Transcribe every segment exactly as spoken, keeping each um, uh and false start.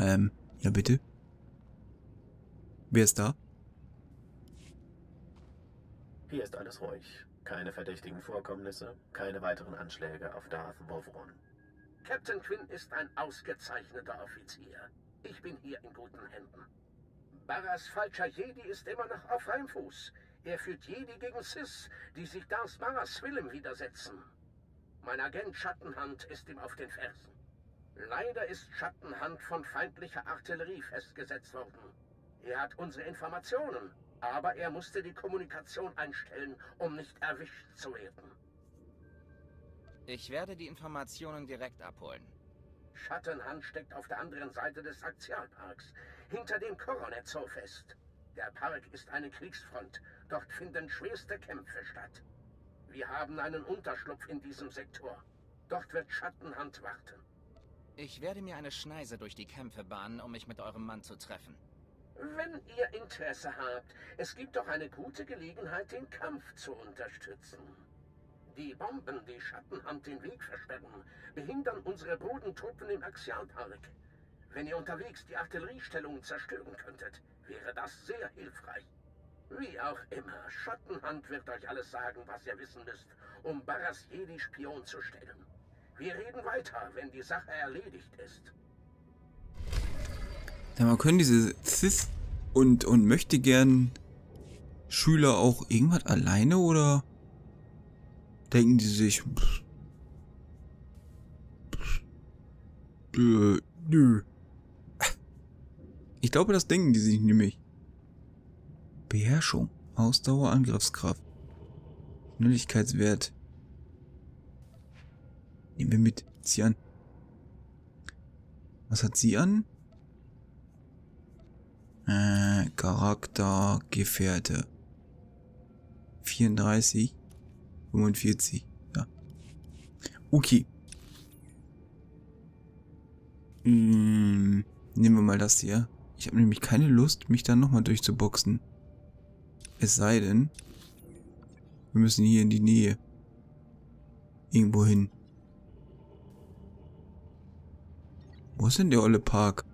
Ähm, ja bitte. Wer ist da? Hier ist alles ruhig. Keine verdächtigen Vorkommnisse, keine weiteren Anschläge auf Darth Vovron. Captain Quinn ist ein ausgezeichneter Offizier. Ich bin hier in guten Händen. Baras falscher Jedi ist immer noch auf Heimfuß. Er führt Jedi gegen Sith, die sich Darth Baras Willem widersetzen. Mein Agent Schattenhand ist ihm auf den Fersen. Leider ist Schattenhand von feindlicher Artillerie festgesetzt worden. Er hat unsere Informationen, aber er musste die Kommunikation einstellen, um nicht erwischt zu werden. Ich werde die Informationen direkt abholen. Schattenhand steckt auf der anderen Seite des Axialparks, hinter dem Coronet Zoo fest. Der Park ist eine Kriegsfront. Dort finden schwerste Kämpfe statt. Wir haben einen Unterschlupf in diesem Sektor. Dort wird Schattenhand warten. Ich werde mir eine Schneise durch die Kämpfe bahnen, um mich mit eurem Mann zu treffen. Wenn ihr Interesse habt, es gibt doch eine gute Gelegenheit, den Kampf zu unterstützen. Die Bomben, die Schattenhand den Weg versperren, behindern unsere Bodentruppen im Axialpark. Wenn ihr unterwegs die Artilleriestellungen zerstören könntet, wäre das sehr hilfreich. Wie auch immer, Schattenhand wird euch alles sagen, was ihr wissen müsst, um Baras Jedi Spion zu stellen. Wir reden weiter, wenn die Sache erledigt ist. Ja, man können diese Sith und, und möchte gern Schüler auch irgendwas alleine, oder denken die sich, pff, pff, äh, nö. Ich glaube, das denken die sich nämlich. Beherrschung, Ausdauer, Angriffskraft, Schnelligkeitswert. Nehmen wir mit, zieh an. Was hat sie an? Äh, Charakter, Gefährte. vierunddreißig, fünfundvierzig, ja. Okay. Hm, nehmen wir mal das hier. Ich habe nämlich keine Lust, mich dann nochmal durchzuboxen. Es sei denn, wir müssen hier in die Nähe. Irgendwo hin. Wo ist denn der olle Park?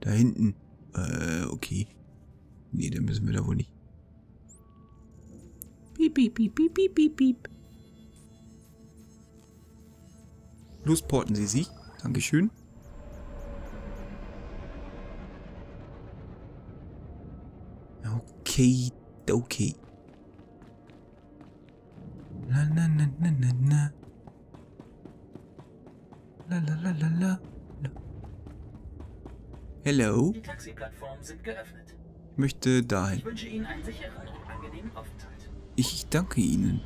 Da hinten. Äh, okay. Nee, da müssen wir da wohl nicht. Piep, piep, piep, piep, piep, piep, piep. Losporten Sie sich. Dankeschön. Okay, okay. La la la la la la. La la la la la. Hello. Die Taxiplattformen sind geöffnet. Ich möchte dahin. Ich wünsche Ihnen einen sicheren und angenehmen Aufenthalt. Ich danke Ihnen.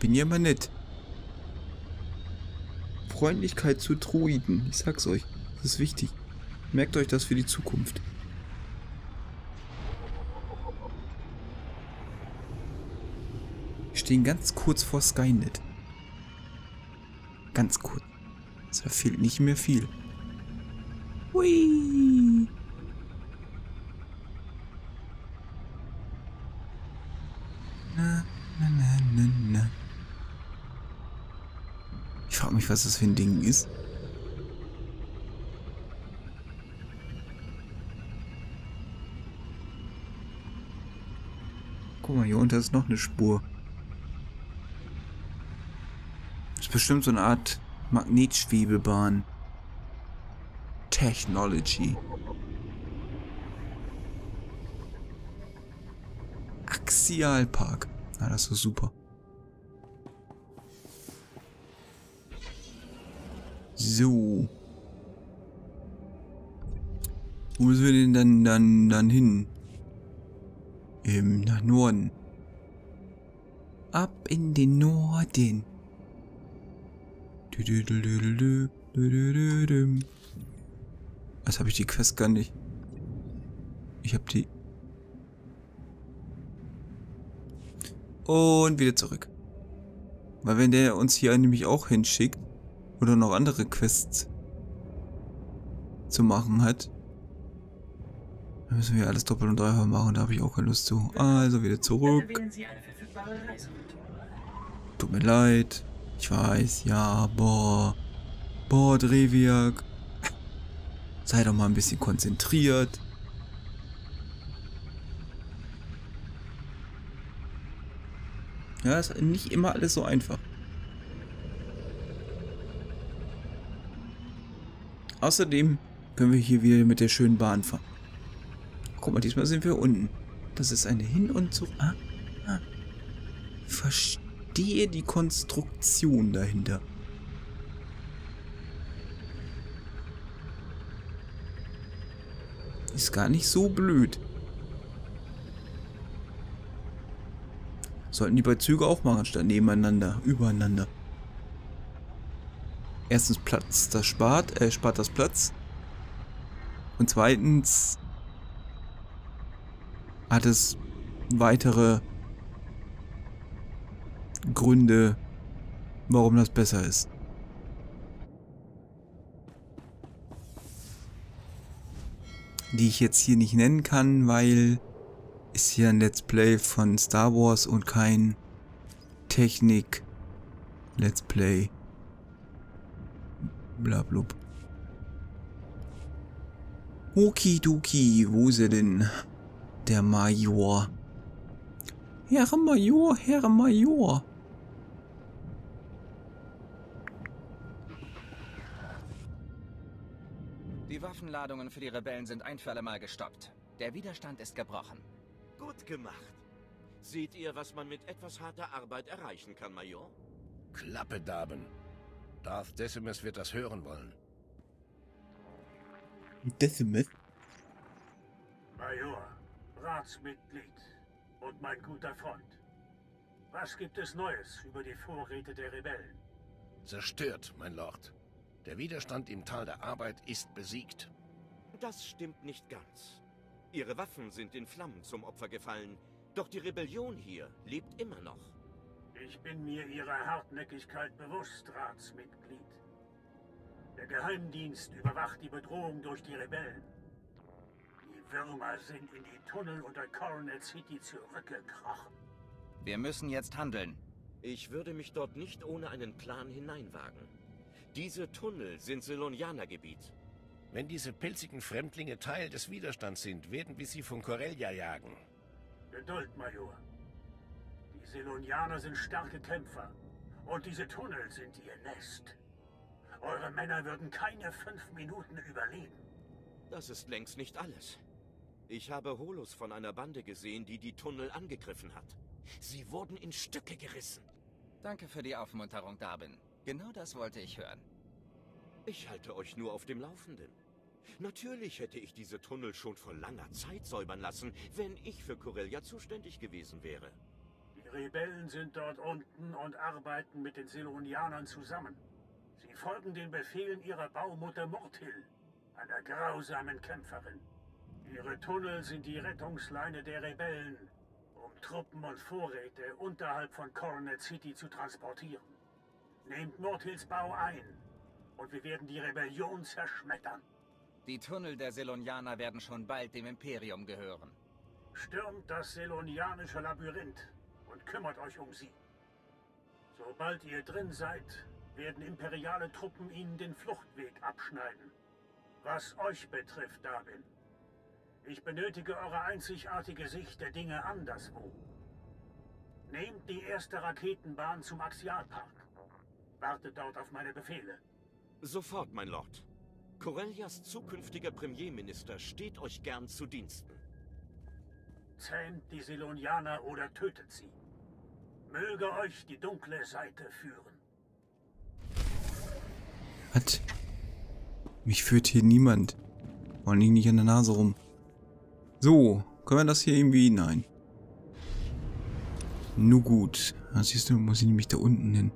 Bin ja mal nett. Freundlichkeit zu Droiden. Ich sag's euch. Das ist wichtig. Merkt euch das für die Zukunft. Wir stehen ganz kurz vor Skynet. Ganz kurz. Es fehlt nicht mehr viel. Hui! Na, na, na, na, na. Ich frage mich, was das für ein Ding ist. Guck mal, hier unten ist noch eine Spur. Das ist bestimmt so eine Art Magnetschwebebahn. Technology. Axialpark. Ah, das ist super. So. Wo müssen wir denn dann, dann, dann hin? Ähm, nach Norden. Ab in den Norden. Jetzt habe ich die Quest gar nicht. Ich habe die. Und wieder zurück. Weil wenn der uns hier nämlich auch hinschickt oder noch andere Quests zu machen hat, dann müssen wir alles doppelt und dreifach machen. Da habe ich auch keine Lust zu. Also wieder zurück. Tut mir leid. Ich weiß, ja, boah. Boah, Dreviak. Sei doch mal ein bisschen konzentriert. Ja, ist nicht immer alles so einfach. Außerdem können wir hier wieder mit der schönen Bahn fahren. Guck mal, diesmal sind wir unten. Das ist eine Hin- und Zurück. Ah, ah. Verstehe die Konstruktion dahinter. Ist gar nicht so blöd. Sollten die bei Züge auch machen, statt nebeneinander, übereinander. Erstens Platz, das spart, äh, spart das Platz. Und zweitens hat es weitere Gründe, warum das besser ist. Die ich jetzt hier nicht nennen kann, weil ist hier ein Let's Play von Star Wars und kein Technik-Let's Play. Blablub. Okidoki, wo ist er denn? Der Major. Herr Major, Herr Major. Die Waffenladungen für die Rebellen sind ein für alle Mal gestoppt. Der Widerstand ist gebrochen. Gut gemacht. Seht ihr, was man mit etwas harter Arbeit erreichen kann, Major? Klappe, Daben. Darth Decimus wird das hören wollen. Decimus? Major, Ratsmitglied und mein guter Freund. Was gibt es Neues über die Vorräte der Rebellen? Zerstört, mein Lord. Der Widerstand im Tal der Arbeit ist besiegt. Das stimmt nicht ganz. Ihre Waffen sind in Flammen zum Opfer gefallen, doch die Rebellion hier lebt immer noch. Ich bin mir Ihrer Hartnäckigkeit bewusst, Ratsmitglied. Der Geheimdienst überwacht die Bedrohung durch die Rebellen. Die Würmer sind in die Tunnel unter Coronet City zurückgekrochen. Wir müssen jetzt handeln. Ich würde mich dort nicht ohne einen Plan hineinwagen. Diese Tunnel sind Selonianer-Gebiet. Wenn diese pilzigen Fremdlinge Teil des Widerstands sind, werden wir sie von Corellia jagen. Geduld, Major. Die Selonianer sind starke Kämpfer. Und diese Tunnel sind ihr Nest. Eure Männer würden keine fünf Minuten überleben. Das ist längst nicht alles. Ich habe Holos von einer Bande gesehen, die die Tunnel angegriffen hat. Sie wurden in Stücke gerissen. Danke für die Aufmunterung, Darwin. Genau das wollte ich hören. Ich halte euch nur auf dem Laufenden. Natürlich hätte ich diese Tunnel schon vor langer Zeit säubern lassen, wenn ich für Corellia zuständig gewesen wäre. Die Rebellen sind dort unten und arbeiten mit den Selonianern zusammen. Sie folgen den Befehlen ihrer Baumutter Morthil, einer grausamen Kämpferin. Ihre Tunnel sind die Rettungsleine der Rebellen, um Truppen und Vorräte unterhalb von Coronet City zu transportieren. Nehmt Morthils Bau ein. Und wir werden die Rebellion zerschmettern. Die Tunnel der Selonianer werden schon bald dem Imperium gehören. Stürmt das selonianische Labyrinth und kümmert euch um sie. Sobald ihr drin seid, werden imperiale Truppen ihnen den Fluchtweg abschneiden. Was euch betrifft, Darwin, ich benötige eure einzigartige Sicht der Dinge anderswo. Nehmt die erste Raketenbahn zum Axialpark. Wartet dort auf meine Befehle. Sofort, mein Lord. Corellias zukünftiger Premierminister steht euch gern zu Diensten. Zähmt die Selonianer oder tötet sie. Möge euch die dunkle Seite führen. Was? Mich führt hier niemand. Man liegt nicht an der Nase rum. So, können wir das hier irgendwie? Nein. Nun gut. Das siehst du, muss ich nämlich da unten hin.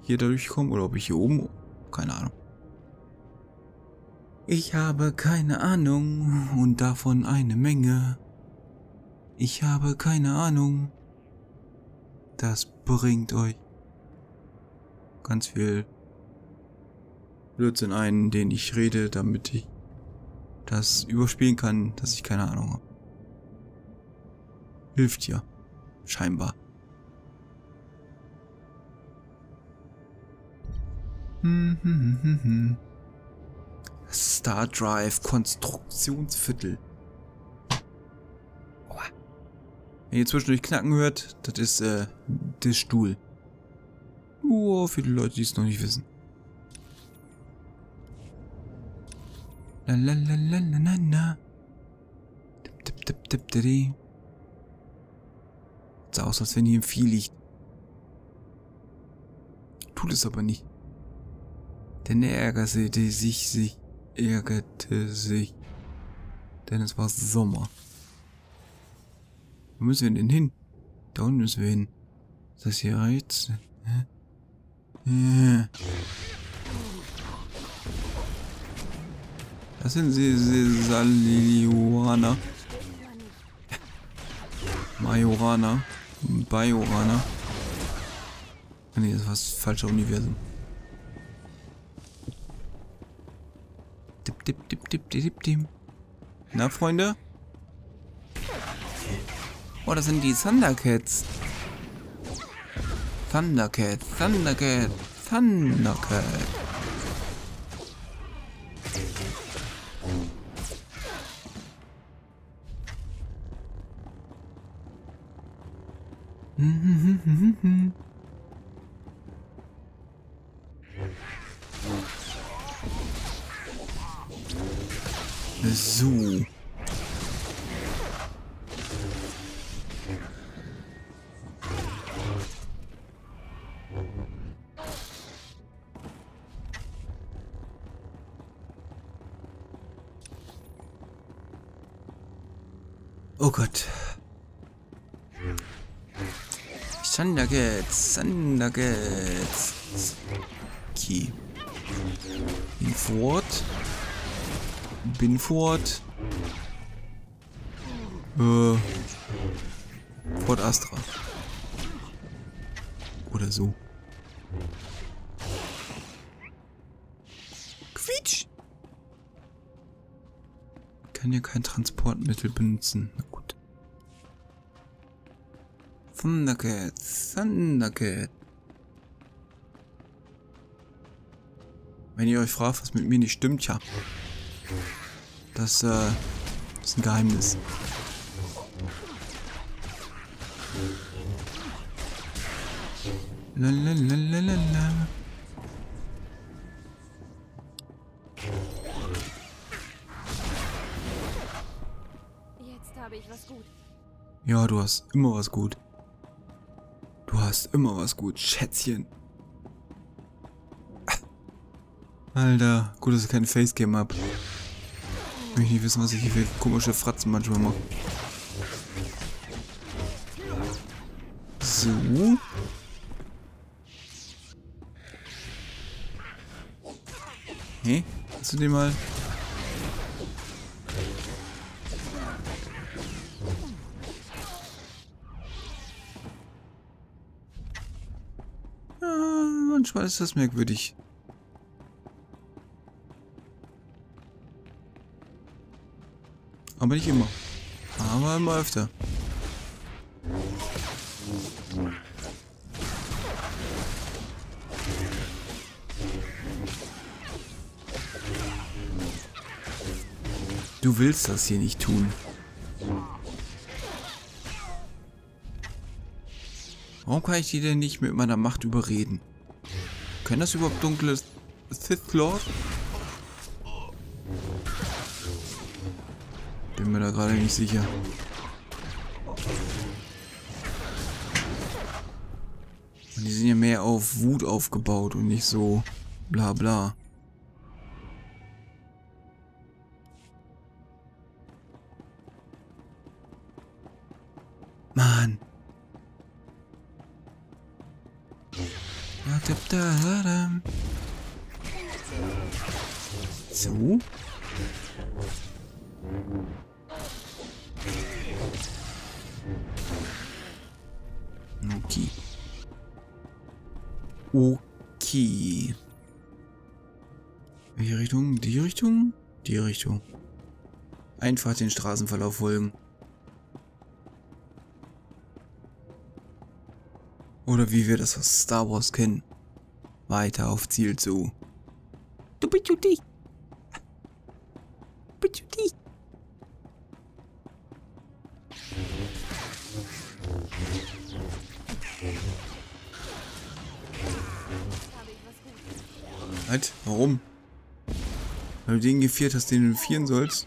Hier dadurch kommen oder ob ich hier oben... Keine Ahnung. Ich habe keine Ahnung und davon eine Menge. Ich habe keine Ahnung. Das bringt euch ganz viel Blödsinn ein, den ich rede, damit ich das überspielen kann, dass ich keine Ahnung habe. Hilft ja. Scheinbar. Hm, hm, hm, hm. Star Drive, Konstruktionsviertel. Oha. Wenn ihr zwischendurch Knacken hört, das ist äh, der Stuhl. Oh, für die Leute, die es noch nicht wissen. La la la la la la. Tip tip tip tip tip. Sieht aus, als wenn hier im Vieh liegt. Tut es aber nicht. Denn er ärgerte sich, sich, ärgerte sich. Denn es war Sommer. Wo müssen wir denn hin? Da unten müssen wir hin. Ist das hier rechts? Ja. Das sind sie, sie Salioana. Majorana. Bajorana. Nee, das war das falsche Universum. Dip, dip, dip, dip, dip, dip. Na, Freunde? Oh, das sind die Thundercats. Thundercat, Thundercat, Thundercat. So. Oh Gott. Thundercats, Thundercats. Okay. In Fort. Bin fort. Äh. Fort Astra. Oder so. Quietsch! Kann ja kein Transportmittel benutzen. Na gut. Thundercat, Thundercat. Wenn ihr euch fragt, was mit mir nicht stimmt, ja. Das äh, ist ein Geheimnis. Lalalala. Jetzt habe ich was gut. Ja, du hast immer was gut. Du hast immer was gut, Schätzchen. Alter, gut, dass ich kein Facecam habe. Ich will nicht wissen, was ich hier für komische Fratzen manchmal mache. So. Hey, kannst du den mal? Ja, manchmal ist das merkwürdig. Aber nicht immer. Aber immer öfter. Du willst das hier nicht tun. Warum kann ich die denn nicht mit meiner Macht überreden? Können das überhaupt dunkle Sith Lord? Bin mir da gerade nicht sicher. Und die sind ja mehr auf Wut aufgebaut und nicht so bla bla. Mann. So. Okay. Okay. Welche Richtung? Die Richtung? Die Richtung. Einfach den Straßenverlauf folgen. Oder wie wir das aus Star Wars kennen. weiter auf Ziel zu. Du bist du dich! Bist du dich! Halt, warum? Weil du den geviert hast, den du vieren sollst.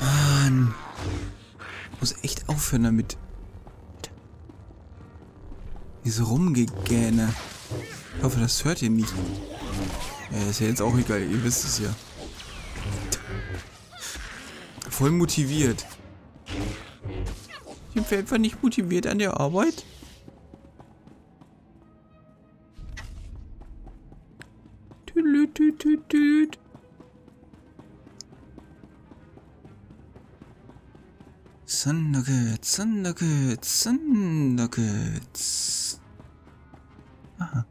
Mann. Ich muss echt aufhören damit. Diese Rumgegähne. Ich hoffe, das hört ihr nicht. Ja, ist ja jetzt auch egal, ihr wisst es ja. Voll motiviert. Sind wir etwa nicht motiviert an der Arbeit? Tüdelütütütüt. Thundergirls, Thundergirls, Thundergirls. Aha.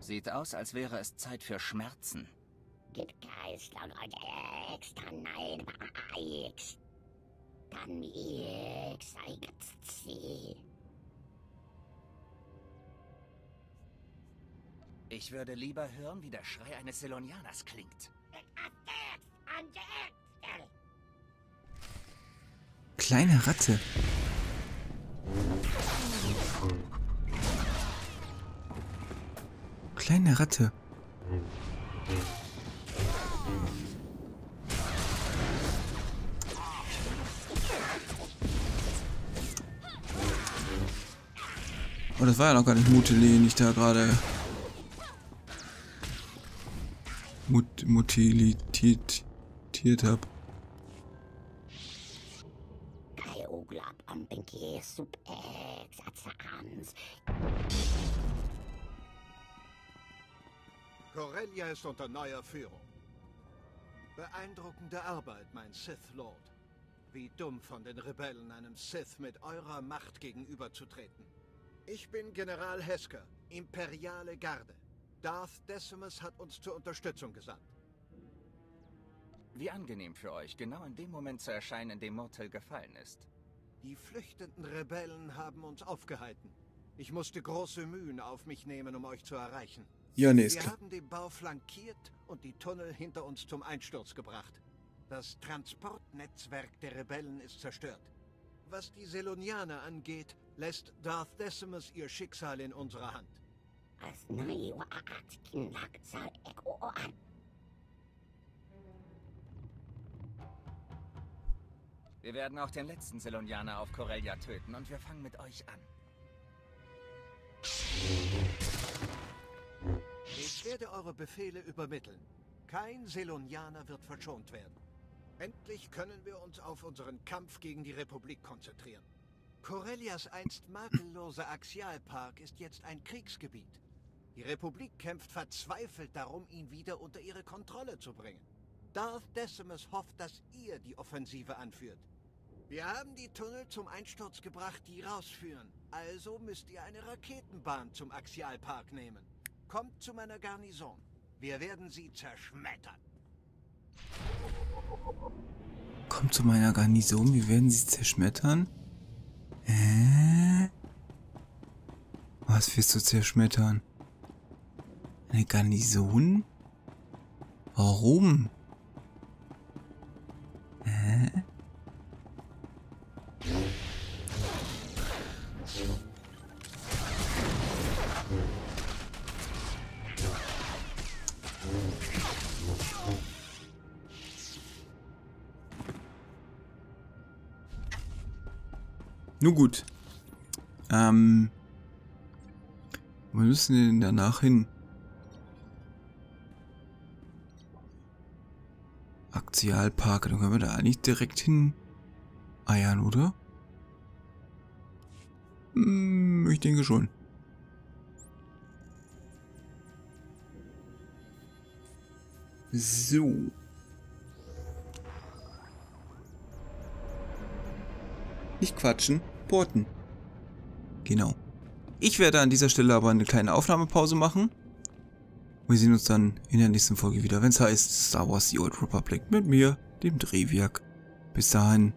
Sieht aus, als wäre es Zeit für Schmerzen. Gib Geist und X, dann nein, X. Dann X, C. Ich würde lieber hören, wie der Schrei eines Selonianers klingt. Kleine Ratte. Kleine Ratte. Oh, das war ja noch gar nicht Mutti, den ich da gerade... Mut, mutilitiert habe. Corellia ist unter neuer Führung. Beeindruckende Arbeit, mein Sith Lord. Wie dumm von den Rebellen, einem Sith mit eurer Macht gegenüberzutreten. Ich bin General Hesker, Imperiale Garde. Darth Decimus hat uns zur Unterstützung gesandt. Wie angenehm für euch, genau in dem Moment zu erscheinen, in dem Morthil gefallen ist. Die flüchtenden Rebellen haben uns aufgehalten. Ich musste große Mühen auf mich nehmen, um euch zu erreichen. Ja, nee, ist klar. Wir haben den Bau flankiert und die Tunnel hinter uns zum Einsturz gebracht. Das Transportnetzwerk der Rebellen ist zerstört. Was die Selonianer angeht, lässt Darth Decimus ihr Schicksal in unserer Hand. Wir werden auch den letzten Selonianer auf Corellia töten und wir fangen mit euch an. Ich werde eure Befehle übermitteln. Kein Selonianer wird verschont werden. Endlich können wir uns auf unseren Kampf gegen die Republik konzentrieren. Corellias einst makelloser Axialpark ist jetzt ein Kriegsgebiet. Die Republik kämpft verzweifelt darum, ihn wieder unter ihre Kontrolle zu bringen. Darth Decimus hofft, dass ihr die Offensive anführt. Wir haben die Tunnel zum Einsturz gebracht, die rausführen. Also müsst ihr eine Raketenbahn zum Axialpark nehmen. Kommt zu meiner Garnison. Wir werden sie zerschmettern. Kommt zu meiner Garnison, wir werden sie zerschmettern? Hä? Was wirst du zerschmettern? Eine Garnison? Warum? Hä? Nun gut. Ähm. Wo müssen wir denn danach hin? Axialpark, dann können wir da eigentlich direkt hin eiern, oder? Hm, ich denke schon. So. Nicht quatschen, porten. Genau. Ich werde an dieser Stelle aber eine kleine Aufnahmepause machen. Wir sehen uns dann in der nächsten Folge wieder, wenn es heißt Star Wars the Old Republic mit mir, dem Dreviak. Bis dahin,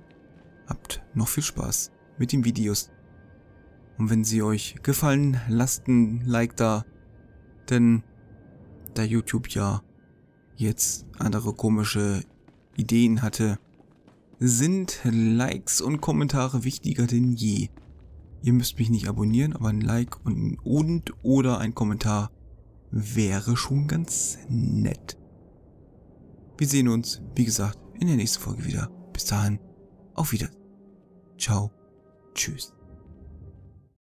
habt noch viel Spaß mit den Videos. Und wenn sie euch gefallen, lasst ein Like da, denn da YouTube ja jetzt andere komische Ideen hatte, sind Likes und Kommentare wichtiger denn je. Ihr müsst mich nicht abonnieren, aber ein Like und, und oder ein Kommentar wäre schon ganz nett. Wir sehen uns, wie gesagt, in der nächsten Folge wieder. Bis dahin, auf Wiedersehen. Ciao. Tschüss.